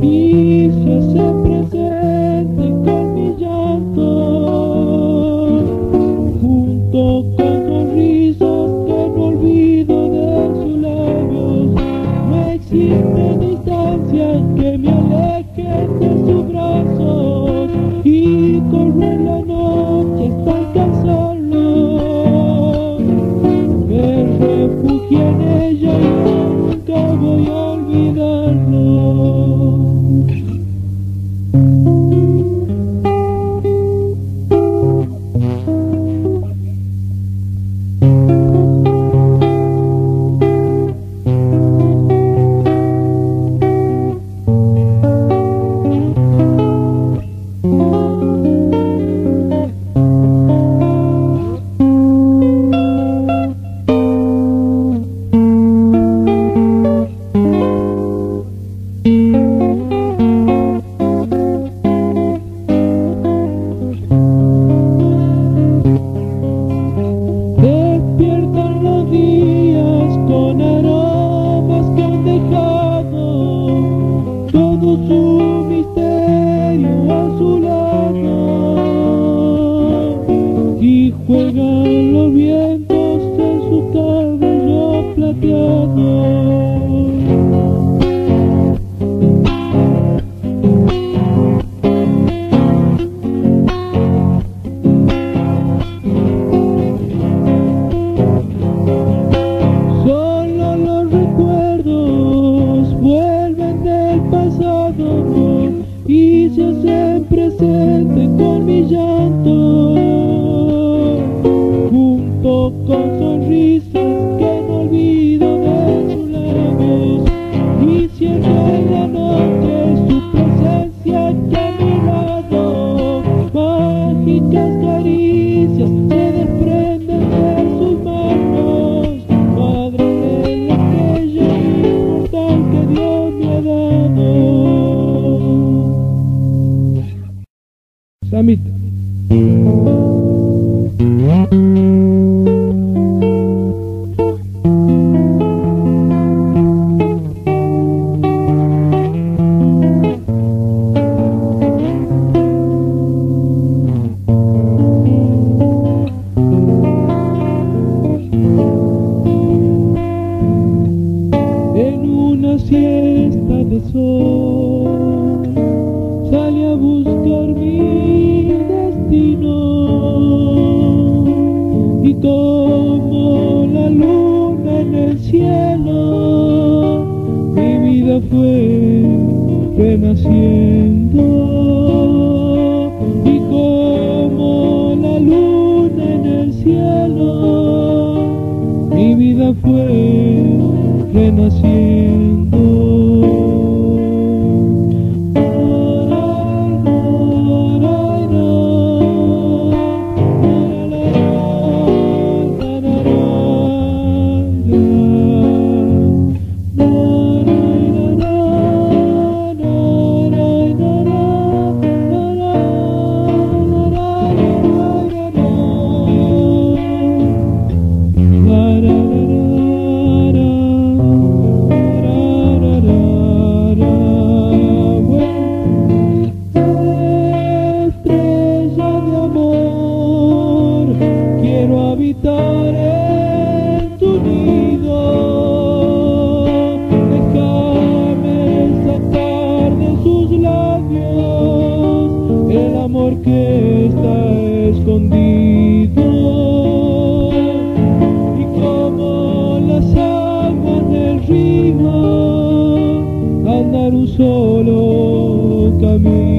servicio se presente con mi llanto, junto con sonrisas que no olvido de sus labios. No existe distancia que me aleje de sus brazos, y con él la noche está tan solo. Me refugié en ella y nunca voy a olvidarlo. Su misterio a su lado, y juegan los vientos en su cabello plateado. Y se hacen presente con mi llanto, junto con sonrisas que no olvido de sus labios. Y siempre en la noche su presencia aquí a mi lado, mágicas caricias se desprenden de sus manos, madre de la estrella inmortal que Dios me ha dado. Samita. En una siesta de sol sale a buscar mi destino, y como la luna en el cielo, mi vida fue renaciendo. Y como la luna en el cielo, mi vida fue renaciendo. En tu nido, déjame sacar de sus labios el amor que está escondido. Y como las aguas del río, andar un solo camino.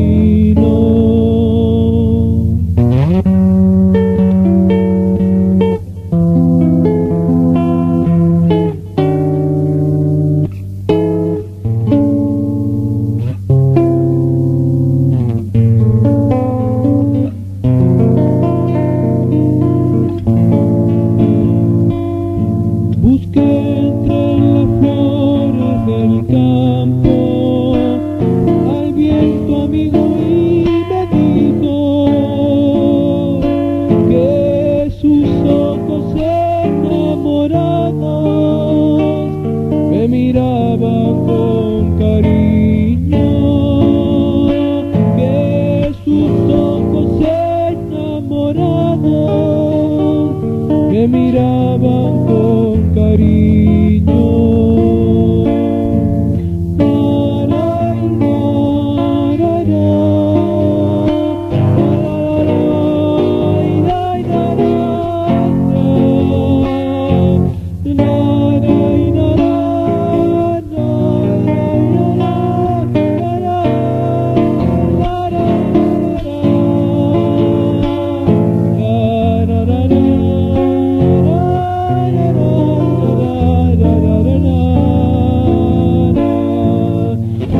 Campo, al viento amigo. me miraban con cariño.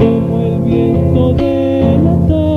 No puedo ni olvidarte.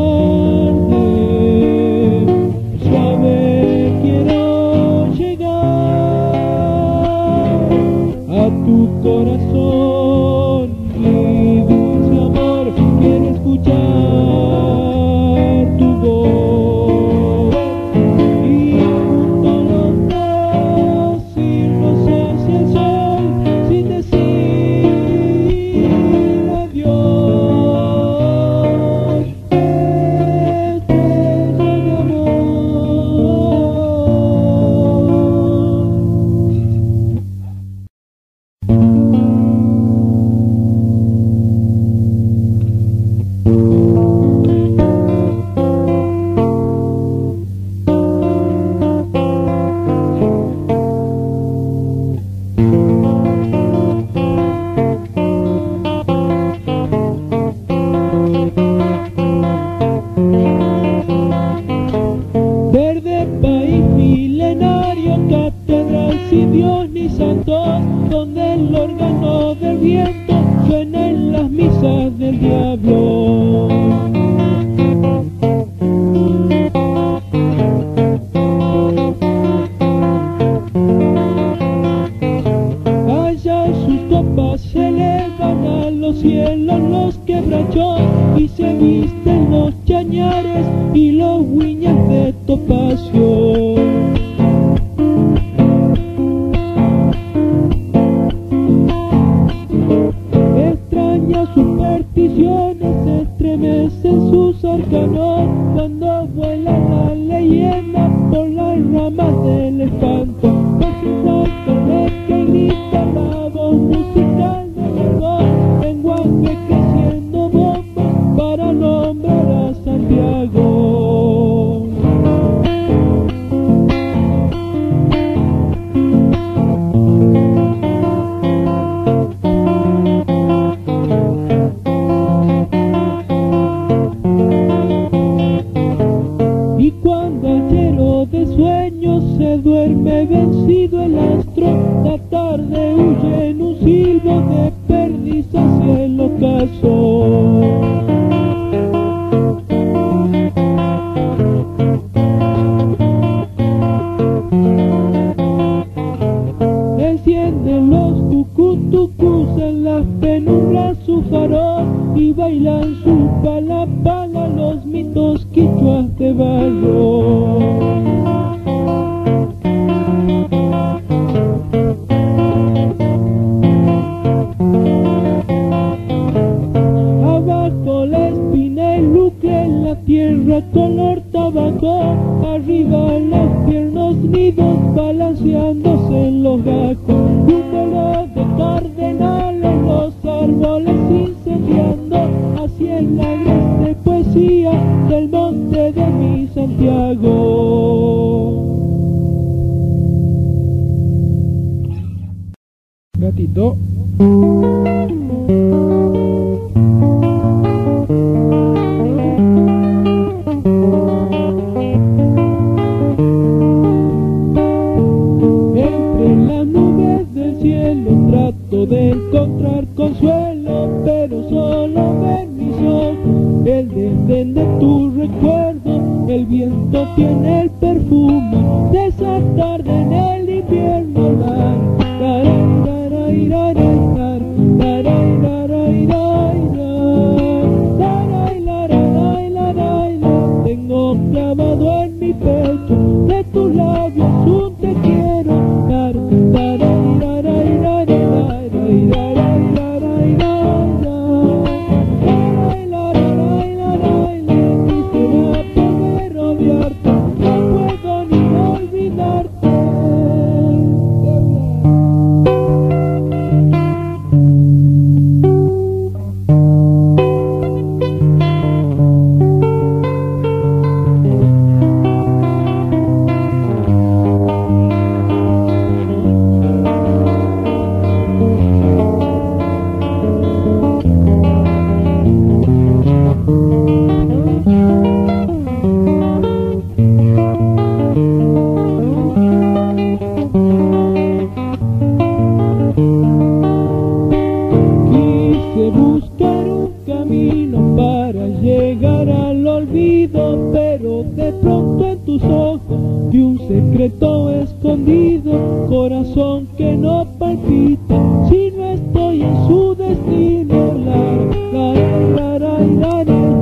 llegar al olvido, pero de pronto en tus ojos vi un secreto escondido, corazón que no palpita si no estoy en su destino. La, la, la, la, la, la.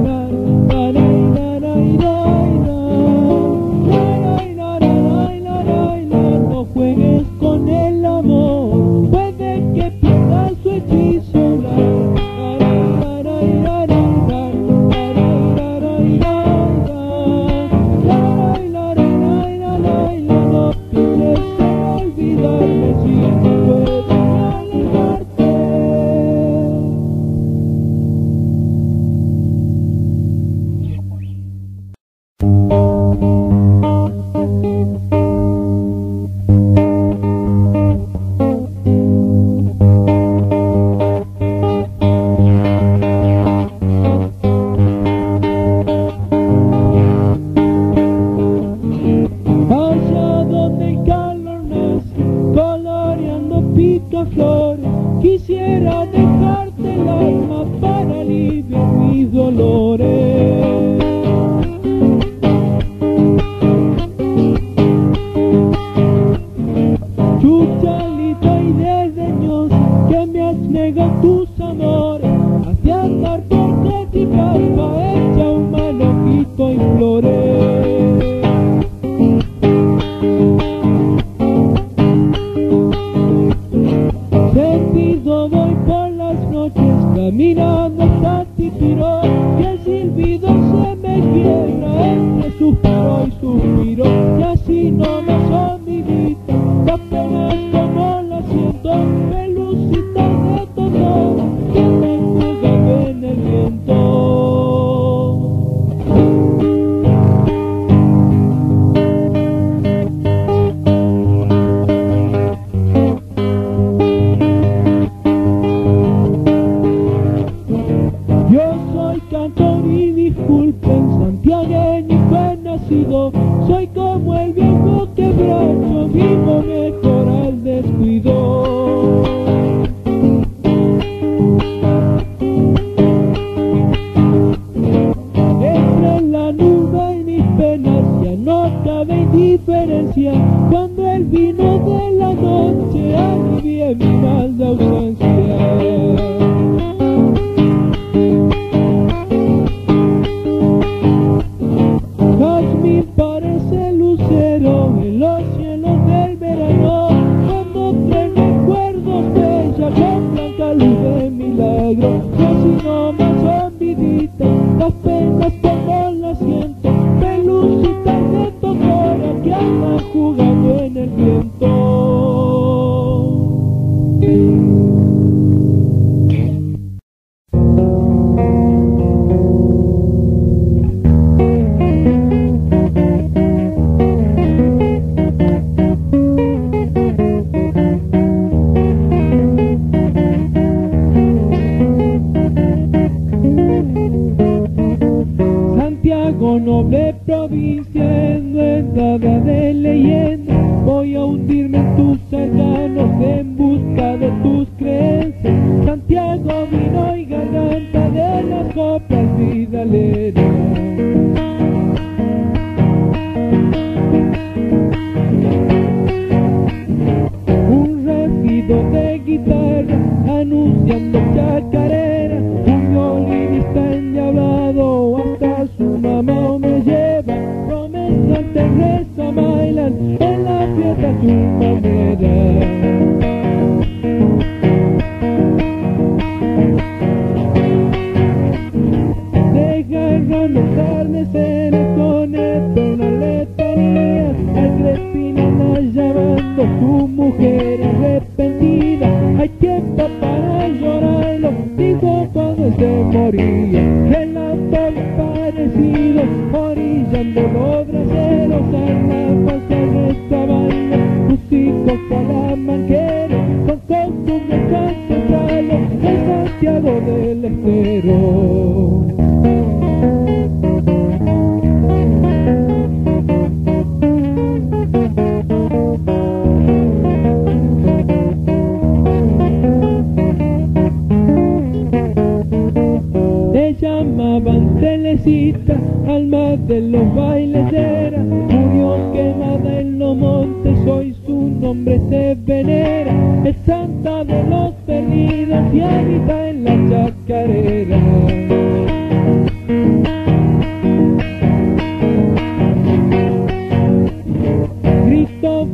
llamaban Telecita, alma de los bailederas, murió quemada en los montes, hoy su nombre se venera, es santa de los perdidos y habita en la chacarera.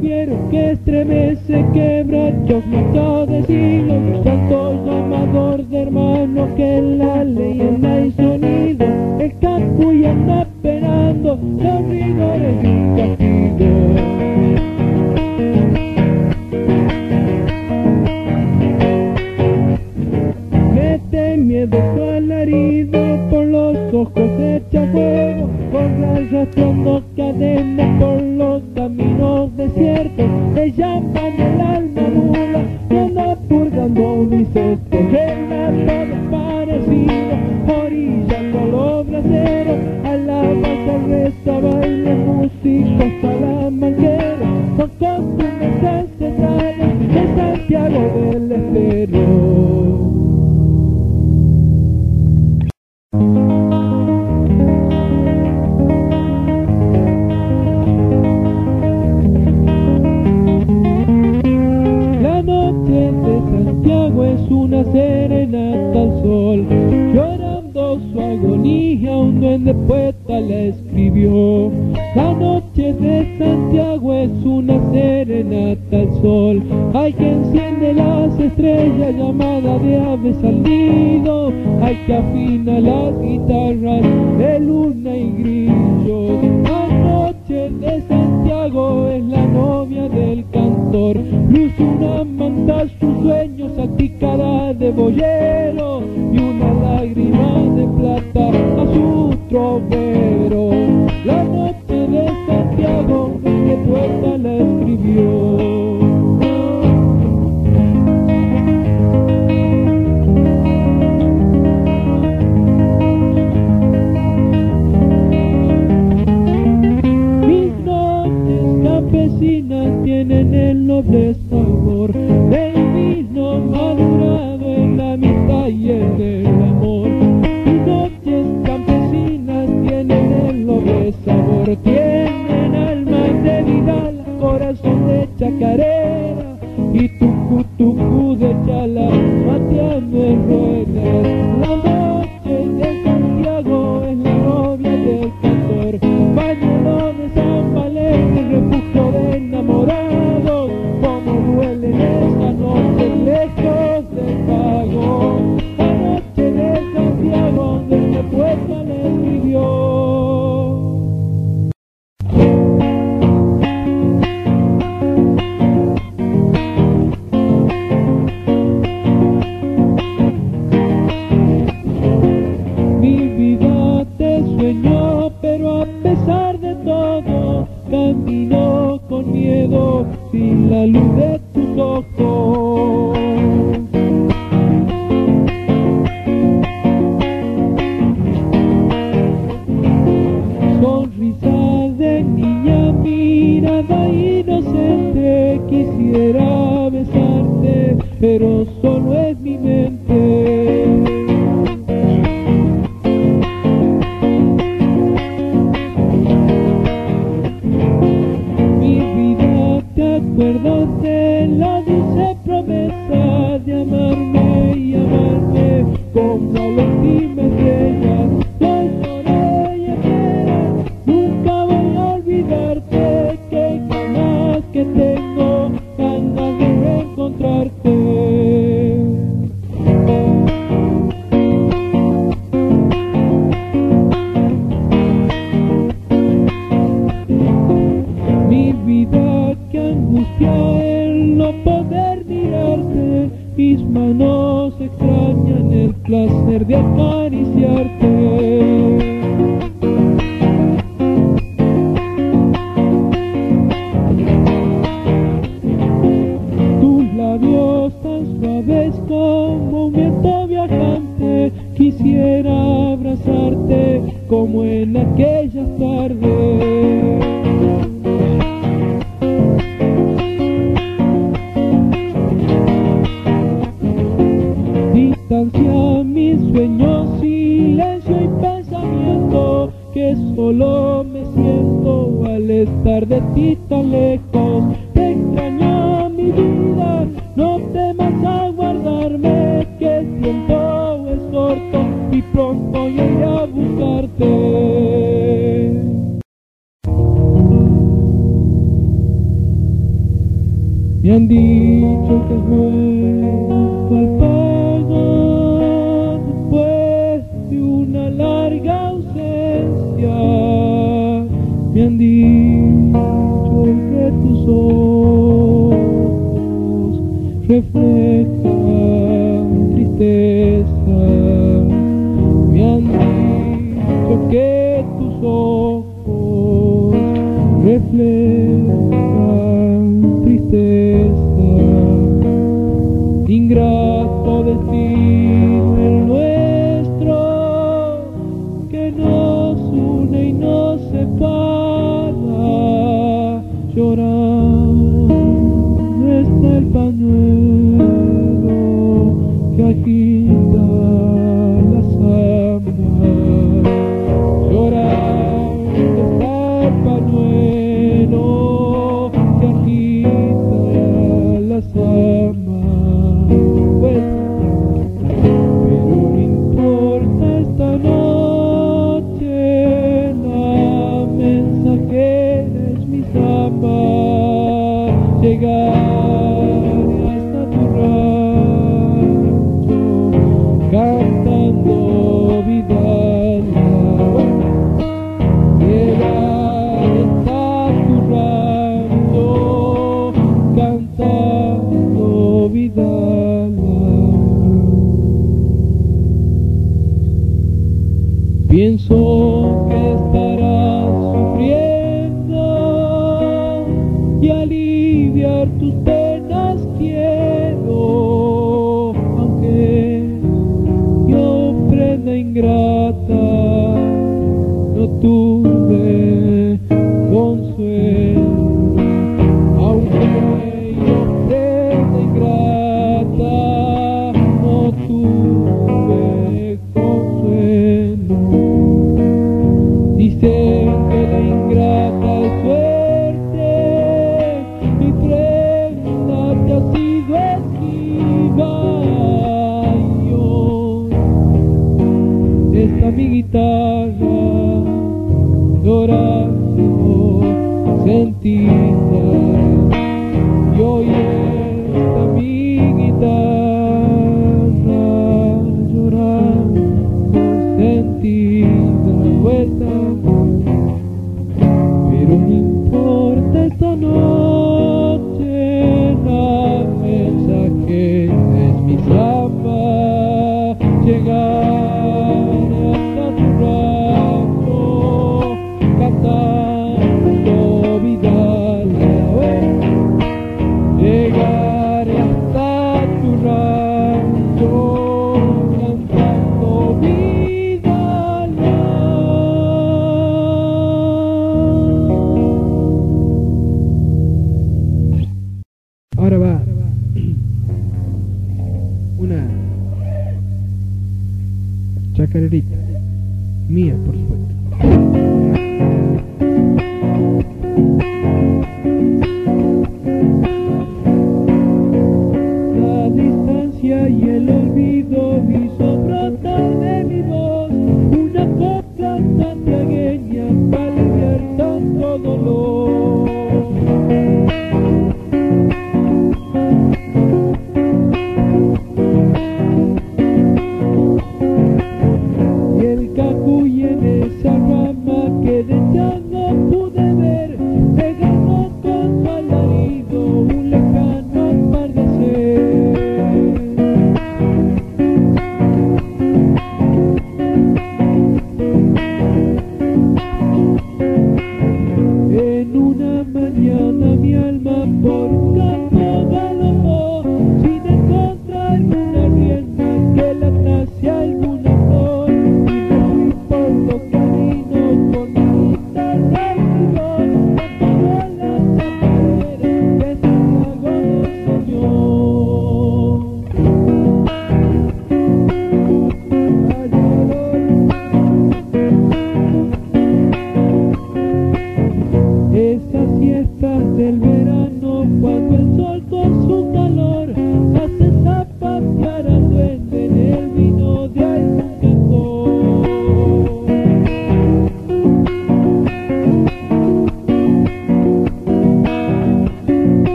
Quiero que estremece, quebrachos mucho de siglos, santo llamador de hermanos que en la leyenda hay sonido, el campo ya está esperando los rigores de un castigo. Mete miedo tu alarido, por los ojos echa fuego, por arrastrando cadenas por los caminos desiertos, te llaman el alma mula, y anda purgando un incesto, relata desaparecida, orillando los braceros, alabanza, reza, baile, música hasta la manguera, son costumbres ancestrales de Santiago del Estero. Serenata al sol, llorando su agonía, un duende poeta la escribió. La noche de Santiago es una serenata al sol, hay que enciende las estrellas, llamada de aves al nido, hay que afina las guitarras de luna y grillos. La noche de Santiago es la novia del cantor, luce una manta sus sueños salpicada de boyero y una lágrima de plata a su trovero. La noche de Santiago que poeta la escribió. Tienen el noble sabor del vino madurado en la amistad y en el amor. Mis noches campesinas tienen el noble sabor, tienen alma de vidal, corazón de chacarera y tucu tucu de chala mateando en ruedas. La noche de Santiago es la novia del cantor, pañuelo de San Valentín, refugio de enamorados, como duelen estas noches lejos del pago. La noche de Santiago, donde poeta la escribió. Mi vida te sueñó, pero a pesar de todo, caminó con miedo, sin la luz de tus ojos. Sonrisa de niña, mirada inocente, quisiera besarte, pero solo es mi mente. Acuerdas de la dulce promesa de amarme y amarme como la última estrella. Soy lloré y espera, nunca voy a olvidarte, que jamás que tengo ganas de reencontrarte. El no poder mirarte, mis manos extrañan el placer de acariciarte. Tus labios tan suaves como un viento viajante, quisiera abrazarte como en aquellas tardes. Mis sueños silenciosos que solo me siento al estar de ti tan lejos. Te extraña mi vida, no temas aguardarme, que el tiempo es corto y pronto iré a buscarte. Me han dicho que es justo el pago después de una larga ausencia. Me han dicho que tus ojos reflejan tristeza. Me han dicho que tus ojos reflejan tristeza. Ingrato destino el nuestro, que nos une y nos separa. Llorando está el pañuelo que agita las amas. Llorando está el pañuelo que agita las amas. Pienso que estarás sufriendo y aliviar tus penas quiero, aunque mi ofrenda ingrata no tuve consuelo, aunque mi ofrenda ingrata no tuve consuelo. Dicen que la ingrata es suerte, mi prenda te ha sido esquiva. Y hoy está mi guitarra llorando, sentida. Y hoy está mi guitarra llorando, sentida. Vuelta. Esta noche la mensajera es mi alma, llegar hasta tu ramo, cantando Vidal, llegar hasta tu ramo. Ahora va una chacarerita mía, por supuesto. La distancia y el olvido hizo brotar de mi voz una copla santiagueña para aliviar tanto dolor.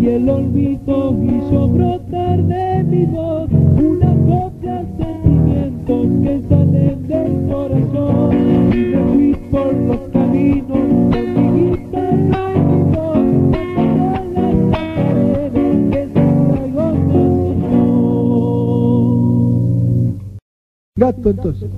y el olvido hizo brotar de mi voz una copia de sentimientos que salen del corazón. Y me fui por los caminos de mi guitarra y mi voz, pasando las paredes que son traigo. Gato entonces.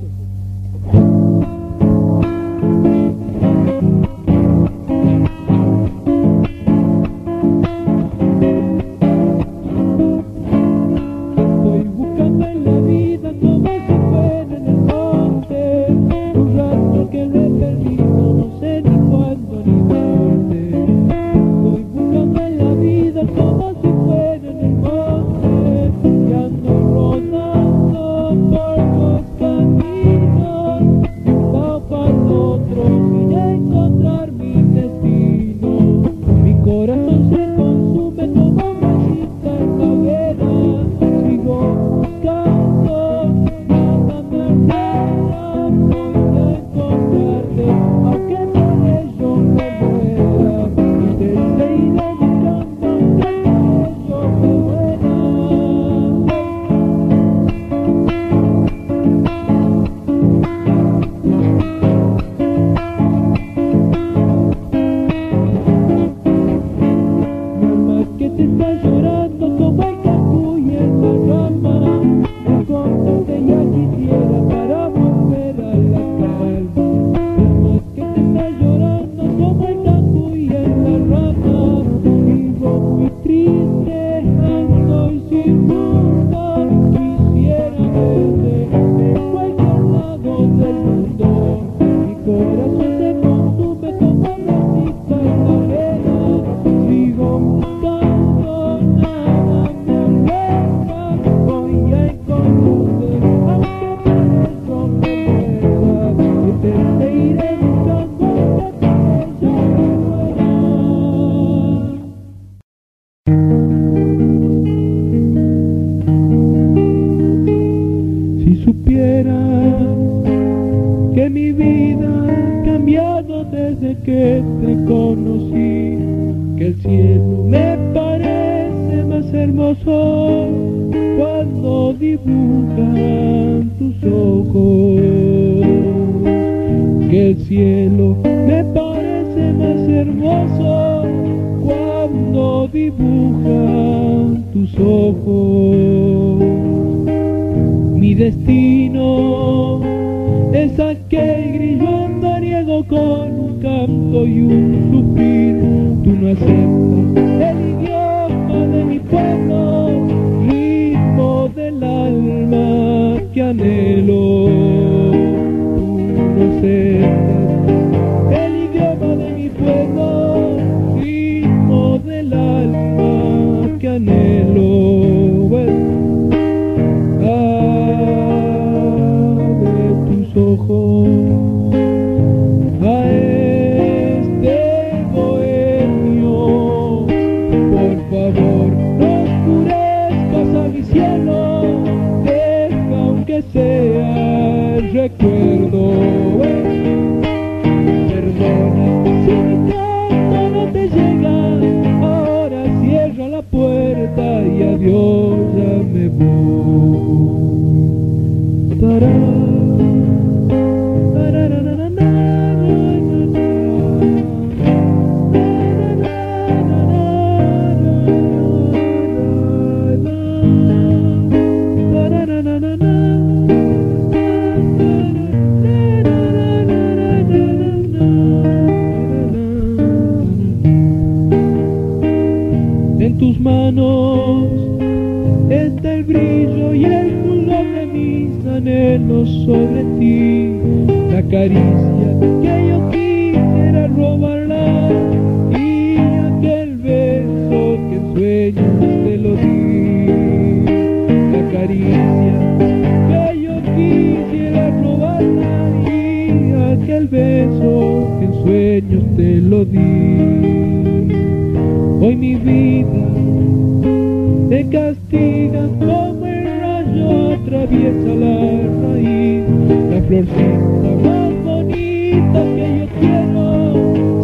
Más bonita que yo quiero,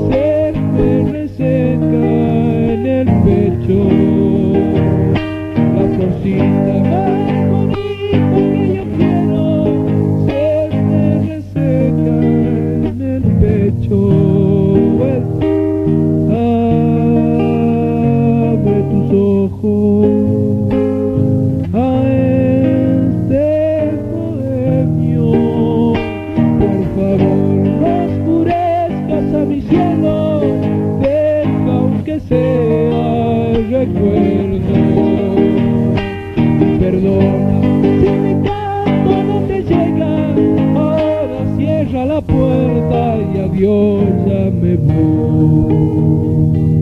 se me reseca en el pecho. Puerta y adiós, ya me voy.